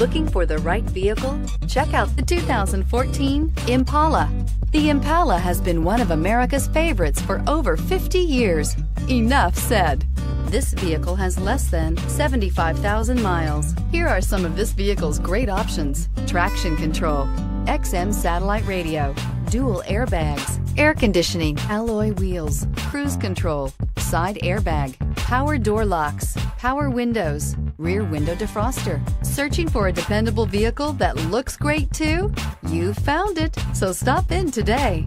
Looking for the right vehicle? Check out the 2014 Impala. The Impala has been one of America's favorites for over 50 years. Enough said. This vehicle has less than 75,000 miles. Here are some of this vehicle's great options: traction control, XM satellite radio, dual airbags, air conditioning, alloy wheels, cruise control, side airbag, power door locks, power windows, rear window defroster. Searching for a dependable vehicle that looks great too? You found it, so stop in today.